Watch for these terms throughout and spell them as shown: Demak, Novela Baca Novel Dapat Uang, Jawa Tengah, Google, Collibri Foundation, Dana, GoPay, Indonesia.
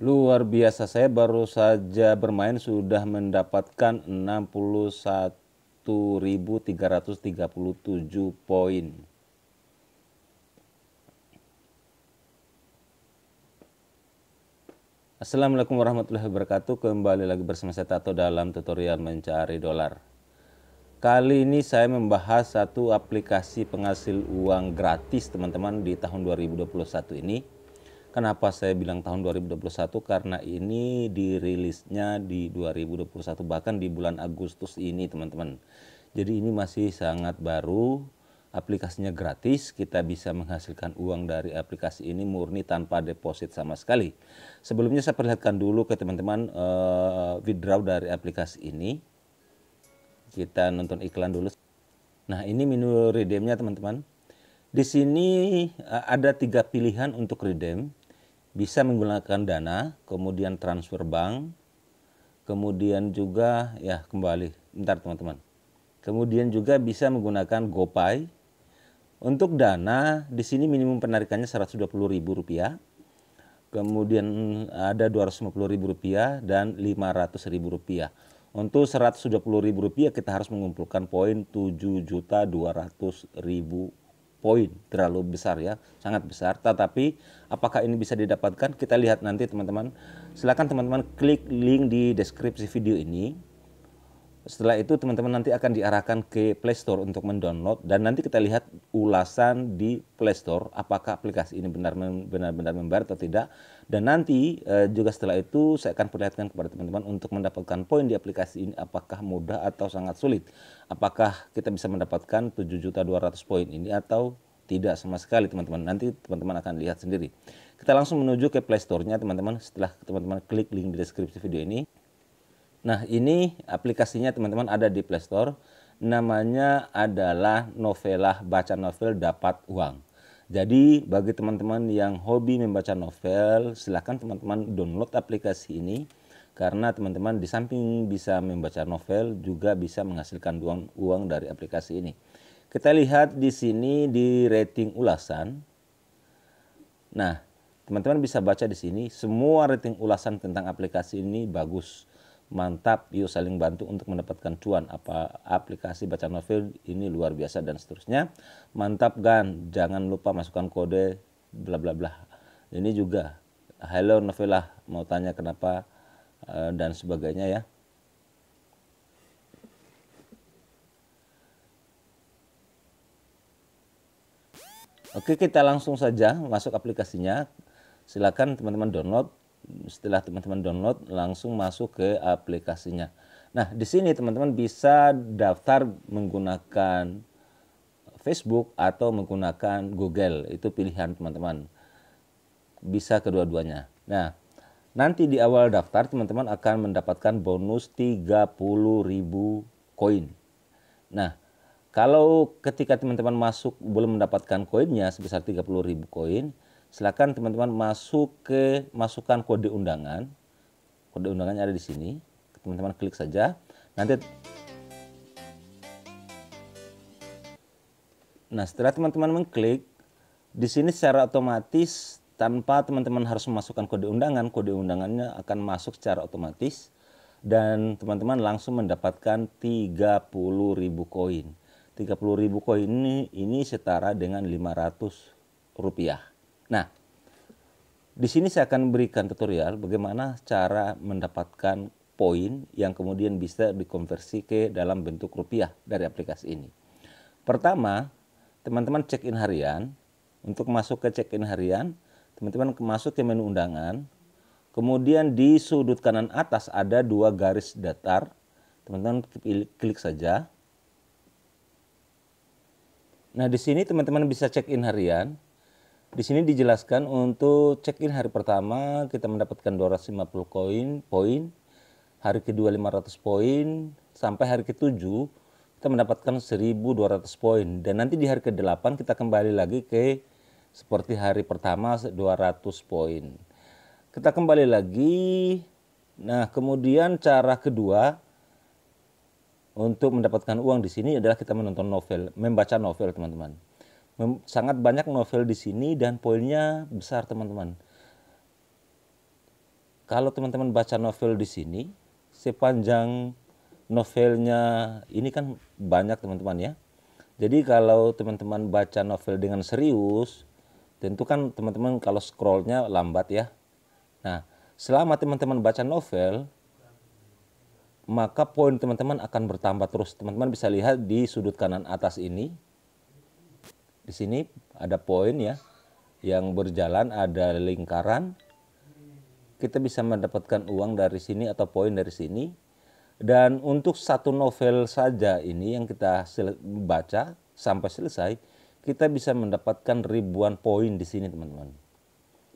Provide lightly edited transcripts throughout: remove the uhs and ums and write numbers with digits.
Luar biasa, saya baru saja bermain sudah mendapatkan 61.337 poin. Assalamualaikum warahmatullahi wabarakatuh. Kembali lagi bersama saya Tato dalam tutorial mencari dolar. Kali ini saya membahas satu aplikasi penghasil uang gratis teman-teman di tahun 2021 ini. Kenapa saya bilang tahun 2021? Karena ini dirilisnya di 2021, bahkan di bulan Agustus ini teman-teman. Jadi ini masih sangat baru, aplikasinya gratis, kita bisa menghasilkan uang dari aplikasi ini murni tanpa deposit sama sekali. Sebelumnya saya perlihatkan dulu ke teman-teman withdraw dari aplikasi ini. Kita nonton iklan dulu. Nah ini menu redeemnya teman-teman. Di sini ada 3 pilihan untuk redeem. Bisa menggunakan Dana, kemudian transfer bank, kemudian juga ya kembali, bentar teman-teman. Kemudian juga bisa menggunakan GoPay. Untuk Dana di sini minimum penarikannya Rp120.000, kemudian ada Rp250.000 dan Rp500.000. Untuk Rp120.000 kita harus mengumpulkan poin 7.200.000. Poin terlalu besar ya, sangat besar. Tetapi apakah ini bisa didapatkan? Kita lihat nanti teman-teman. Silahkan teman-teman klik link di deskripsi video ini. Setelah itu teman-teman nanti akan diarahkan ke Play Store untuk mendownload. Dan nanti kita lihat ulasan di Play Store apakah aplikasi ini benar-benar membayar atau tidak. Dan nanti juga setelah itu saya akan perlihatkan kepada teman-teman untuk mendapatkan poin di aplikasi ini apakah mudah atau sangat sulit. Apakah kita bisa mendapatkan 7.200.000 poin ini atau tidak sama sekali teman-teman. Nanti teman-teman akan lihat sendiri. Kita langsung menuju ke Play Store-nya teman-teman setelah teman-teman klik link di deskripsi video ini. Nah ini aplikasinya teman-teman ada di Play Store, namanya adalah Novela Baca Novel Dapat Uang. Jadi bagi teman-teman yang hobi membaca novel, silahkan teman-teman download aplikasi ini. Karena teman-teman di samping bisa membaca novel juga bisa menghasilkan uang dari aplikasi ini. Kita lihat di sini di rating ulasan. Nah teman-teman bisa baca di sini semua rating ulasan tentang aplikasi ini bagus. Mantap, yuk saling bantu untuk mendapatkan cuan. Apa aplikasi baca novel ini luar biasa dan seterusnya. Mantap kan, jangan lupa masukkan kode bla bla bla. Ini juga halo Novela, mau tanya kenapa dan sebagainya ya. Oke, kita langsung saja masuk aplikasinya. Silakan teman-teman download. Setelah teman-teman download langsung masuk ke aplikasinya. Nah di sini teman-teman bisa daftar menggunakan Facebook atau menggunakan Google, itu pilihan teman-teman. Bisa kedua-duanya. Nah nanti di awal daftar teman-teman akan mendapatkan bonus 30.000 koin. Nah kalau ketika teman-teman masuk belum mendapatkan koinnya sebesar 30.000 koin. Silakan teman-teman masukkan kode undangan. Kode undangannya ada di sini. Teman-teman klik saja. Nanti nah, setelah teman-teman mengklik di sini secara otomatis tanpa teman-teman harus memasukkan kode undangan, kode undangannya akan masuk secara otomatis dan teman-teman langsung mendapatkan 30.000 koin. 30.000 koin ini setara dengan Rp500. Nah, di sini saya akan berikan tutorial bagaimana cara mendapatkan poin yang kemudian bisa dikonversi ke dalam bentuk rupiah dari aplikasi ini. Pertama, teman-teman check-in harian. Untuk masuk ke check-in harian, teman-teman masuk ke menu undangan. Kemudian di sudut kanan atas ada 2 garis datar. Teman-teman klik saja. Nah, di sini teman-teman bisa check-in harian. Di sini dijelaskan untuk check-in hari pertama kita mendapatkan 250 poin, hari kedua 500 poin, sampai hari ke-7 kita mendapatkan 1.200 poin. Dan nanti di hari ke-8 kita kembali lagi ke seperti hari pertama 200 poin. Kita kembali lagi, nah kemudian cara kedua untuk mendapatkan uang di sini adalah kita menonton novel, membaca novel teman-teman. Sangat banyak novel di sini dan poinnya besar teman-teman. Kalau teman-teman baca novel di sini, sepanjang novelnya ini kan banyak teman-teman ya. Jadi kalau teman-teman baca novel dengan serius, tentu kan teman-teman kalau scrollnya lambat ya. Nah, selama teman-teman baca novel, maka poin teman-teman akan bertambah terus. Teman-teman bisa lihat di sudut kanan atas ini. Di sini ada poin ya, yang berjalan ada lingkaran. Kita bisa mendapatkan uang dari sini atau poin dari sini. Dan untuk satu novel saja ini yang kita baca sampai selesai, kita bisa mendapatkan ribuan poin di sini teman-teman.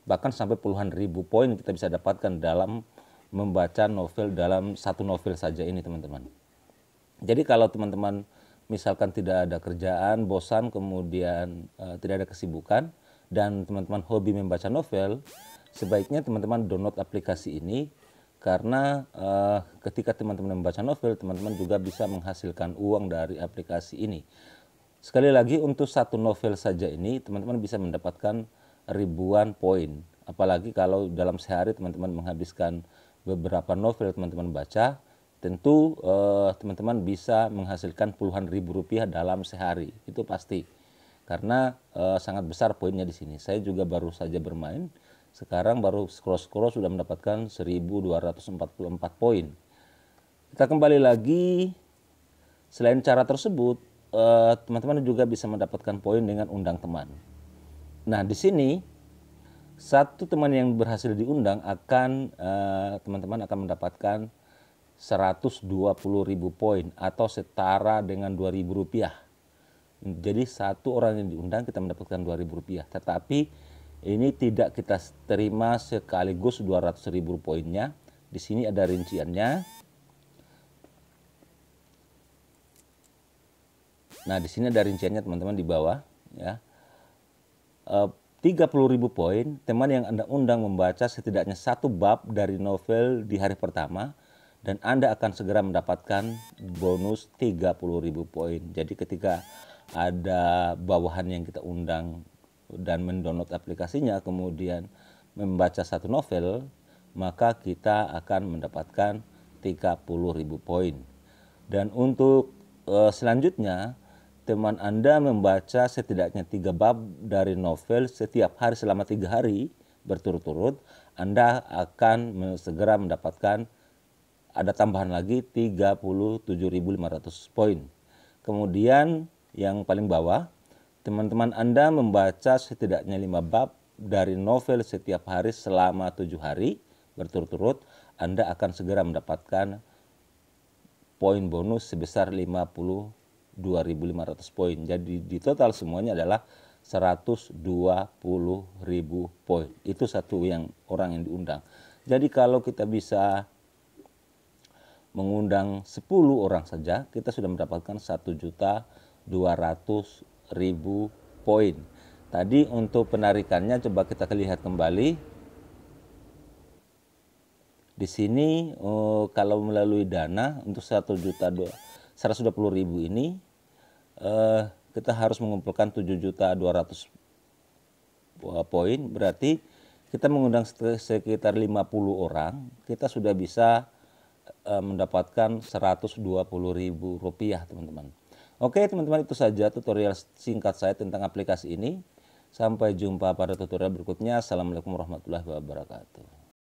Bahkan sampai puluhan ribu poin kita bisa dapatkan dalam membaca novel dalam satu novel saja ini teman-teman. Jadi kalau teman-teman misalkan tidak ada kerjaan, bosan, kemudian tidak ada kesibukan, dan teman-teman hobi membaca novel, sebaiknya teman-teman download aplikasi ini. Karena ketika teman-teman membaca novel, teman-teman juga bisa menghasilkan uang dari aplikasi ini. Sekali lagi untuk satu novel saja ini, teman-teman bisa mendapatkan ribuan poin. Apalagi kalau dalam sehari teman-teman menghabiskan beberapa novel teman-teman baca, tentu teman-teman bisa menghasilkan puluhan ribu rupiah dalam sehari. Itu pasti. Karena sangat besar poinnya di sini. Saya juga baru saja bermain. Sekarang baru scroll-scroll sudah mendapatkan 1.244 poin. Kita kembali lagi, selain cara tersebut, teman-teman juga bisa mendapatkan poin dengan undang teman. Nah di sini, satu teman yang berhasil diundang akan teman-teman akan mendapatkan 120.000 poin atau setara dengan 2.000 rupiah. Jadi satu orang yang diundang kita mendapatkan 2.000 rupiah. Tetapi ini tidak kita terima sekaligus 200.000 poinnya. Di sini ada rinciannya. Nah, di sini ada rinciannya teman-teman di bawah. Ya. 30.000 poin, teman yang Anda undang membaca setidaknya satu bab dari novel di hari pertama. Dan Anda akan segera mendapatkan bonus 30.000 poin. Jadi ketika ada bawahan yang kita undang dan mendownload aplikasinya kemudian membaca satu novel, maka kita akan mendapatkan 30.000 poin. Dan untuk selanjutnya, teman Anda membaca setidaknya 3 bab dari novel setiap hari selama 3 hari berturut-turut, Anda akan segera mendapatkan ada tambahan lagi 37.500 poin. Kemudian yang paling bawah, teman-teman Anda membaca setidaknya 5 bab dari novel setiap hari selama 7 hari berturut-turut, Anda akan segera mendapatkan poin bonus sebesar 52.500 poin. Jadi di total semuanya adalah 120.000 poin. Itu satu yang orang yang diundang. Jadi kalau kita bisa mengundang 10 orang saja, kita sudah mendapatkan 1.200.000 poin. Tadi untuk penarikannya coba kita lihat kembali. Di sini kalau melalui Dana untuk 1.120.000 ini kita harus mengumpulkan 7.200 poin. Berarti kita mengundang sekitar 50 orang, kita sudah bisa mendapatkan 120.000 rupiah teman-teman. Oke teman-teman, itu saja tutorial singkat saya tentang aplikasi ini. Sampai jumpa pada tutorial berikutnya. Assalamualaikum warahmatullahi wabarakatuh.